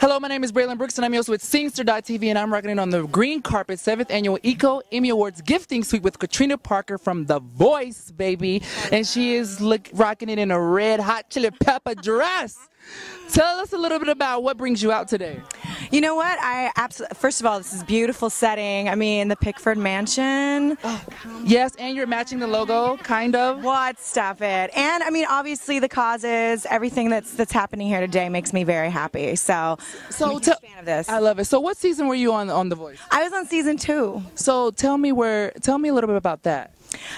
Hello, my name is Braylen Brooks, and I'm your host with Scenester.TV, and I'm rocking it on the Green Carpet 7th Annual ECO Emmy Awards Gifting Suite with Katrina Parker from The Voice, baby. And she is rocking it in a red hot chili pepper dress. Tell us a little bit about what brings you out today. You know what? First of all, this is beautiful setting. I mean, the Pickford Mansion. Oh, yes, and you're matching the logo, kind of. What? Stop it. And I mean, obviously, the causes, everything that's happening here today makes me very happy. So I'm a huge fan of this. I love it. So, what season were you on The Voice? I was on season 2. So, tell me a little bit about that.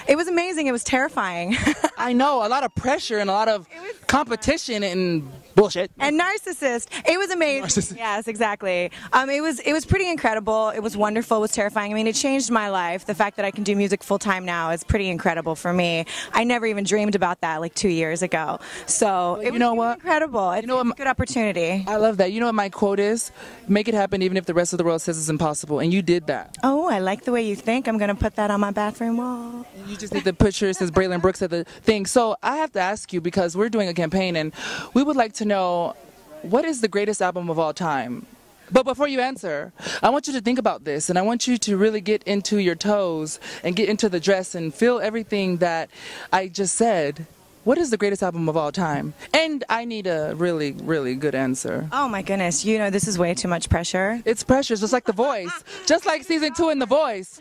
It was amazing. It was terrifying. I know, a lot of pressure and a lot of competition and bullshit. And narcissist. It was amazing. Narcissist. Yes, exactly. It was pretty incredible. It was wonderful. It was terrifying. I mean, it changed my life. The fact that I can do music full time now is pretty incredible for me. I never even dreamed about that like 2 years ago. So it was incredible. It's a good opportunity. I love that. You know what my quote is? Make it happen even if the rest of the world says it's impossible. And you did that. Oh, I like the way you think. I'm going to put that on my bathroom wall. You just need the picture. It says Braylen Brooks at the thing. So I have to ask you, because we're doing a campaign and we would like to know, what is the greatest album of all time? But before you answer, I want you to think about this, and I want you to really get into your toes and get into the dress and feel everything that I just said. What is the greatest album of all time? And I need a really, really good answer. Oh my goodness, you know, this is way too much pressure. It's pressure, just like The Voice. Just like season 2 in The Voice.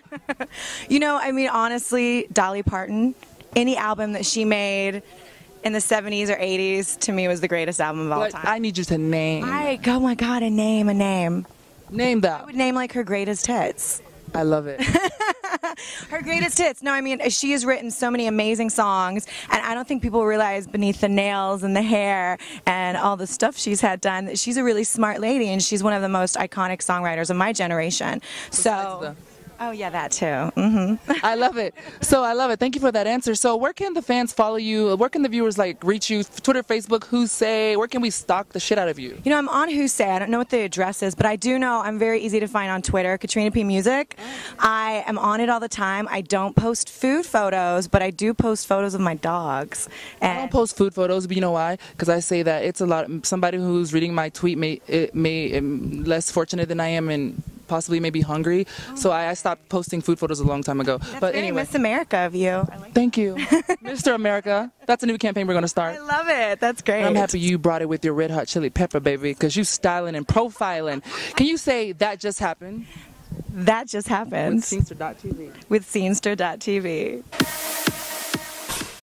You know, I mean, honestly, Dolly Parton, any album that she made in the 70s or 80s, to me, was the greatest album of all time. I need you to name. Oh my God, a name. Name that. I would name like her greatest hits. I love it. Her greatest hits. No, I mean, she has written so many amazing songs, and I don't think people realize beneath the nails and the hair and all the stuff she's had done, that she's a really smart lady, and she's one of the most iconic songwriters of my generation. So, oh yeah, that too. I love it. So I love it. Thank you for that answer. So where can the fans follow you? Where can the viewers like reach you? Twitter, Facebook, Who Say? Where can we stalk the shit out of you? You know, I'm on Who Say. I don't know what the address is, but I do know I'm very easy to find on Twitter, Katrina P. Music. I am on it all the time. I don't post food photos, but I do post photos of my dogs. And I don't post food photos, but you know why? Because I say that it's a lot. Somebody who's reading my tweet may less fortunate than I am and possibly maybe hungry, so I stopped posting food photos a long time ago. That's but anyway, Miss America of you. Like thank you, Mr. America. That's a new campaign we're gonna start. I love it. That's great. I'm happy you brought it with your red hot chili pepper, baby, because you styling and profiling. Can you say that just happened? That just happened. With Scenester.TV. With Scenester.TV.